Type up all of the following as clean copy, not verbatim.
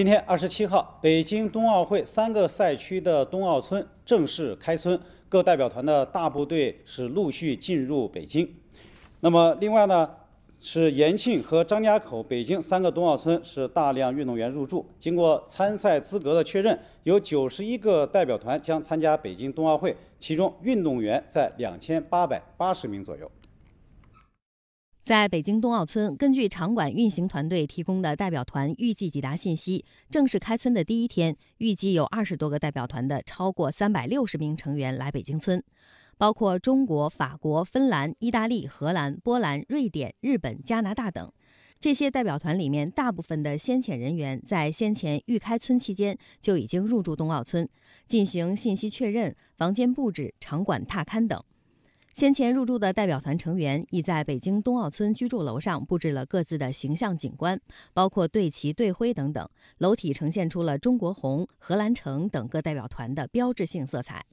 今天27号，北京冬奥会3个赛区的冬奥村正式开村，各代表团的大部队是陆续进入北京。那么，另外呢？ 是延庆和张家口、北京3个冬奥村是大量运动员入驻。经过参赛资格的确认，有91个代表团将参加北京冬奥会，其中运动员在2880名左右。在北京冬奥村，根据场馆运行团队提供的代表团预计抵达信息，正式开村的第一天，预计有20多个代表团的超过360名成员来北京村。 包括中国、法国、芬兰、意大利、荷兰、波兰、瑞典、日本、加拿大等，这些代表团里面，大部分的先遣人员在先前预开村期间就已经入驻冬奥村，进行信息确认、房间布置、场馆踏勘等。先前入驻的代表团成员已在北京冬奥村居住楼上布置了各自的形象景观，包括队旗、队徽等等，楼体呈现出了中国红、荷兰橙等各代表团的标志性色彩。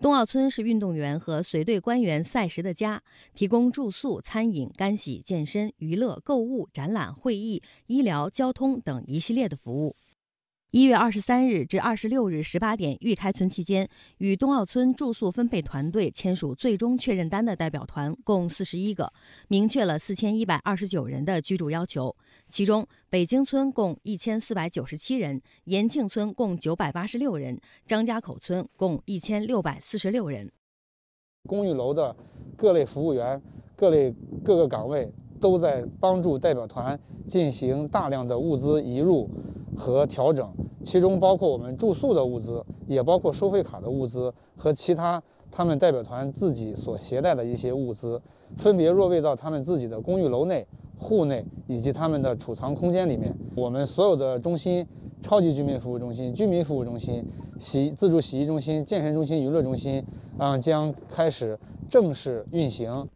冬奥村是运动员和随队官员赛时的家，提供住宿、餐饮、干洗、健身、娱乐、购物、展览、会议、医疗、交通等一系列的服务。1月23日至26日18点预开村期间，与冬奥村住宿分配团队签署最终确认单的代表团共41个，明确了4129人的居住要求。其中，北京村共1497人，延庆村共986人，张家口村共1646人。公寓楼的各类服务员、各个岗位都在帮助代表团进行大量的物资移入和调整。 其中包括我们住宿的物资，也包括收费卡的物资和其他他们代表团自己所携带的一些物资，分别落位到他们自己的公寓楼内、户内以及他们的储藏空间里面。我们所有的中心，超级居民服务中心、居民服务中心、自助洗衣中心、健身中心、娱乐中心，将开始正式运行。